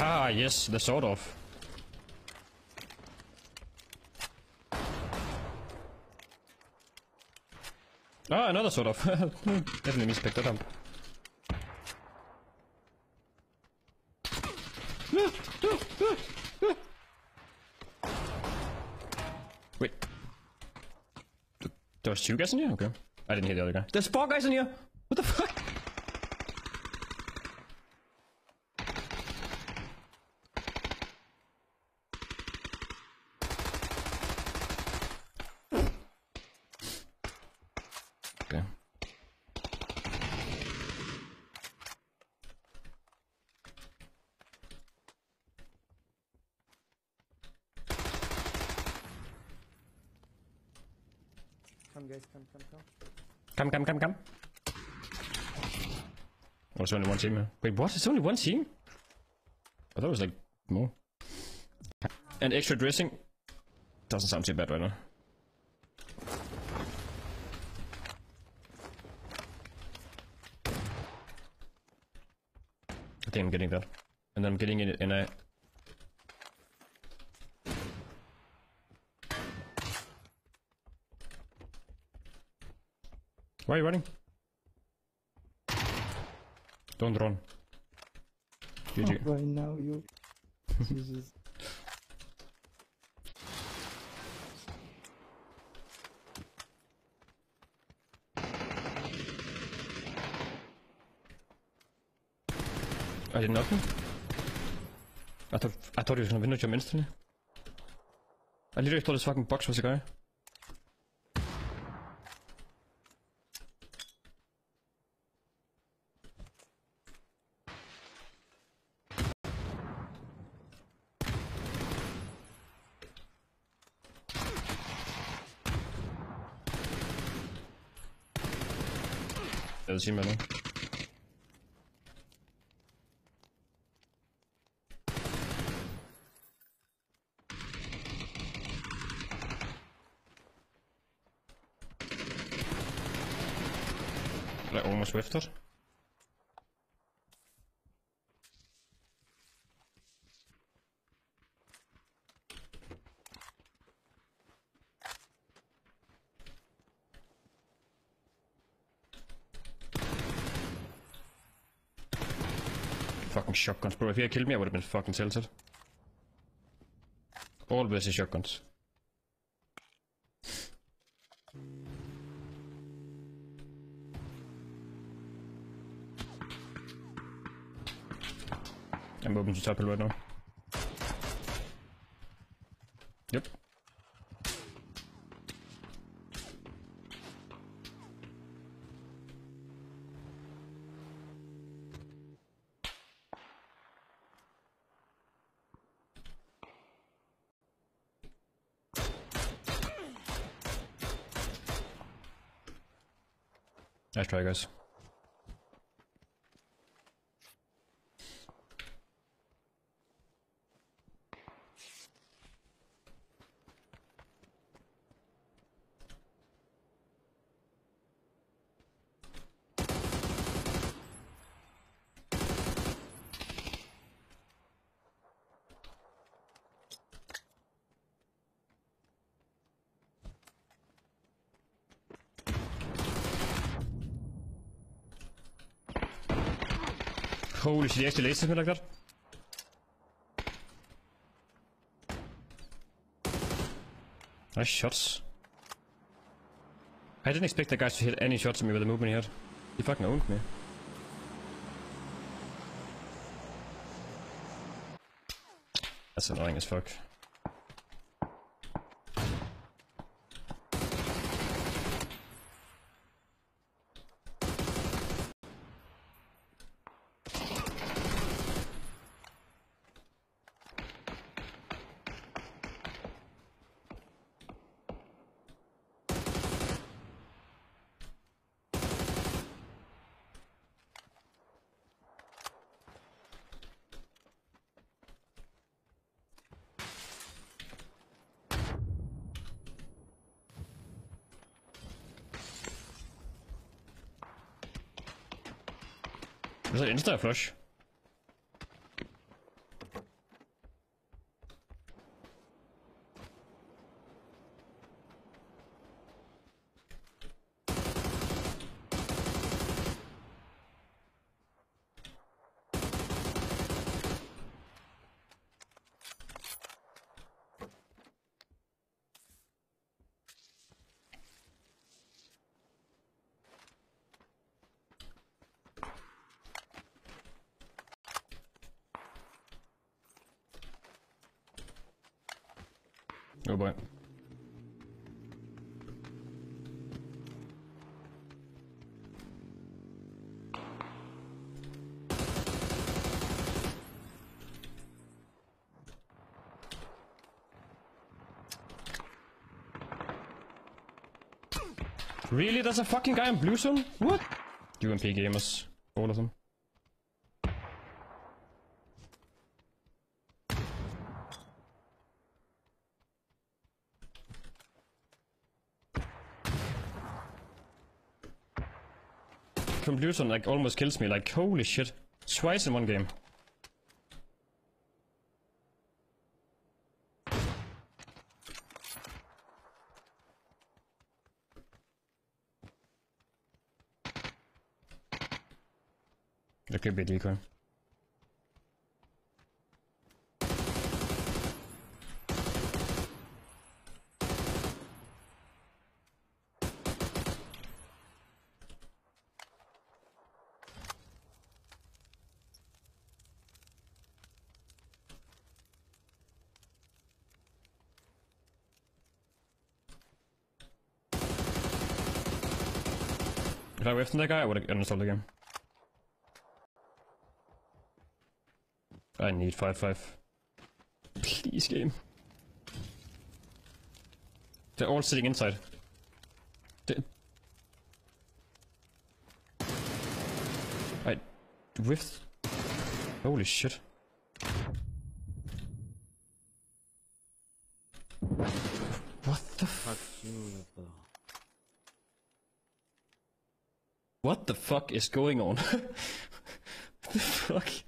Ah, yes, the sword off. Ah, another sword off. Definitely mispicked that up. Wait. There's two guys in here? Okay. I didn't hear the other guy. There's four guys in here! What the fuck? Okay. Come guys, come. Come. Oh, it's only one team. Wait, what? It's only one team? I thought it was like more. And extra dressing doesn't sound too bad right now. I think I'm getting that. And I'm getting it and I... Why are you running? Don't run. GG. Right now you... Jesus. I didn't knock him. I thought he was gonna window jump instantly. I literally thought his fucking box was a guy. There's him, man. Like almost whiffed her. Fucking shotguns, bro. If he had killed me, I would have been fucking tilted. Always the shotguns. I'm moving to top hill right now. Yep. Nice try, guys. Holy shit, he actually laces me like that. Nice shots. I didn't expect that guy to hit any shots at me with the movement he had. He fucking owned me. That's annoying as fuck. Was that insta flush? Bye-bye. Really? There's a fucking guy in blue zone? What? UMP gamers. All of them. From blue zone, like, almost kills me. Like, holy shit. Twice in one game. There could be a decoy. If I whiffed on that guy, I would have uninstalled the game. I need 5-5. Please, game. They're all sitting inside. I whiffed. Holy shit. What the fuck? What the fuck is going on? What the fuck?